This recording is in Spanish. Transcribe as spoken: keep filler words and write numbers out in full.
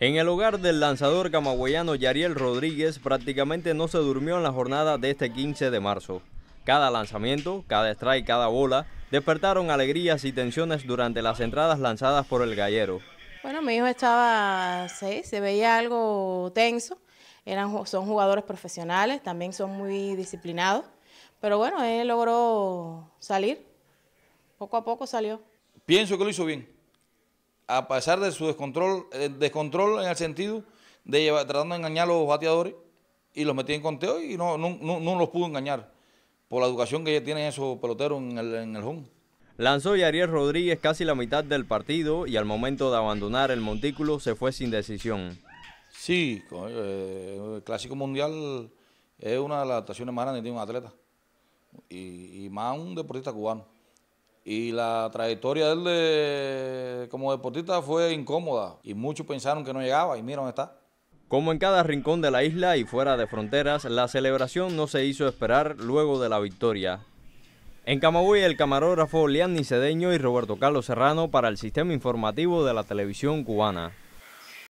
En el hogar del lanzador camagüeyano Yariel Rodríguez prácticamente no se durmió en la jornada de este quince de marzo. Cada lanzamiento, cada strike, cada bola despertaron alegrías y tensiones durante las entradas lanzadas por el gallero. Bueno, mi hijo estaba, sí, se veía algo tenso. Eran, son jugadores profesionales, también son muy disciplinados, pero bueno, él logró salir, poco a poco salió. Pienso que lo hizo bien, a pesar de su descontrol, descontrol en el sentido de llevar, tratando de engañar a los bateadores y los metí en conteo y no, no, no, no los pudo engañar por la educación que tienen esos peloteros en el, en el home. Lanzó Yariel Rodríguez casi la mitad del partido y al momento de abandonar el montículo se fue sin decisión. Sí, el Clásico Mundial es una de las actuaciones más grandes que tiene un atleta y, y más un deportista cubano. Y la trayectoria de él de, como deportista fue incómoda y muchos pensaron que no llegaba y mira dónde está. Como en cada rincón de la isla y fuera de fronteras, la celebración no se hizo esperar luego de la victoria. En Camagüey, el camarógrafo Lianni Sedeño y Roberto Carlos Serrano para el Sistema Informativo de la Televisión Cubana.